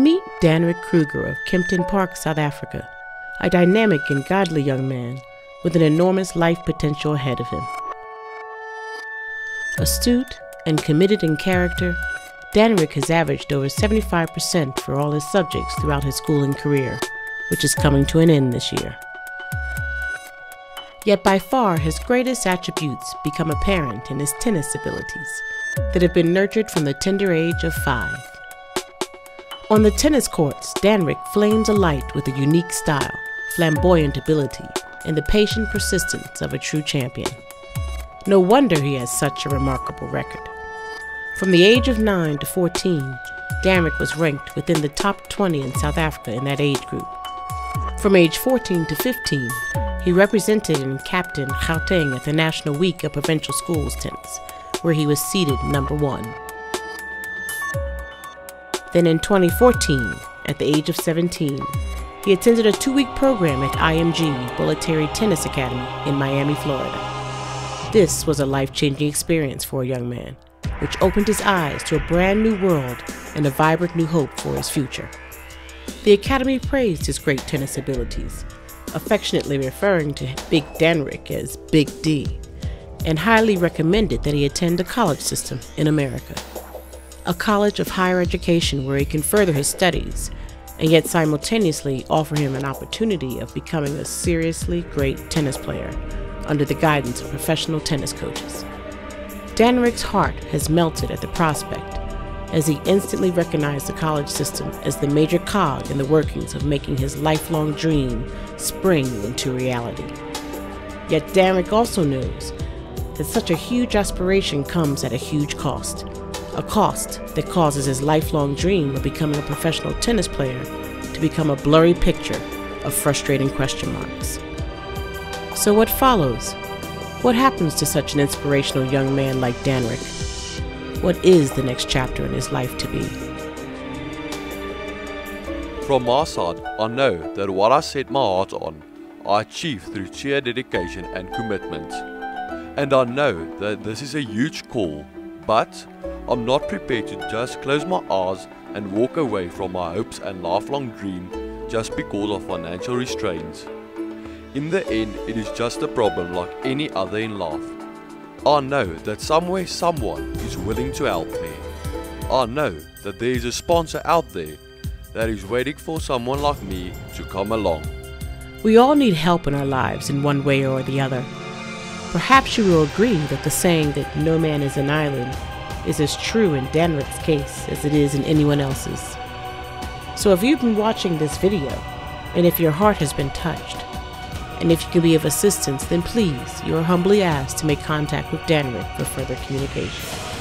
Meet Danrich Kruger of Kempton Park, South Africa, a dynamic and godly young man with an enormous life potential ahead of him. Astute and committed in character, Danrich has averaged over 75% for all his subjects throughout his schooling career, which is coming to an end this year. Yet by far his greatest attributes become apparent in his tennis abilities that have been nurtured from the tender age of 5. On the tennis courts, Danrich flames a light with a unique style, flamboyant ability, and the patient persistence of a true champion. No wonder he has such a remarkable record. From the age of 9 to 14, Danrich was ranked within the top 20 in South Africa in that age group. From age 14 to 15, he represented and captained Gauteng at the National Week of Provincial Schools Tennis, where he was seeded #1. Then in 2014, at the age of 17, he attended a 2-week program at IMG, Bollettieri Tennis Academy in Miami, Florida. This was a life-changing experience for a young man, which opened his eyes to a brand new world and a vibrant new hope for his future. The Academy praised his great tennis abilities, affectionately referring to Big Danrich as Big D, and highly recommended that he attend the college system in America, a college of higher education where he can further his studies and yet simultaneously offer him an opportunity of becoming a seriously great tennis player under the guidance of professional tennis coaches. Danrich's heart has melted at the prospect, as he instantly recognized the college system as the major cog in the workings of making his lifelong dream spring into reality. Yet Danrich also knows that such a huge aspiration comes at a huge cost, a cost that causes his lifelong dream of becoming a professional tennis player to become a blurry picture of frustrating question marks. So what follows? What happens to such an inspirational young man like Danrich? What is the next chapter in his life to be? From our side, I know that what I set my heart on, I achieve through sheer dedication and commitment. And I know that this is a huge call, but I'm not prepared to just close my eyes and walk away from my hopes and lifelong dream just because of financial restraints. In the end, it is just a problem like any other in life. I know that somewhere someone is willing to help me. I know that there is a sponsor out there that is waiting for someone like me to come along. We all need help in our lives in one way or the other. Perhaps you will agree that the saying that no man is an island is as true in Danrich's case as it is in anyone else's. So if you've been watching this video, and if your heart has been touched, and if you can be of assistance, then please, you are humbly asked to make contact with Danrich for further communication.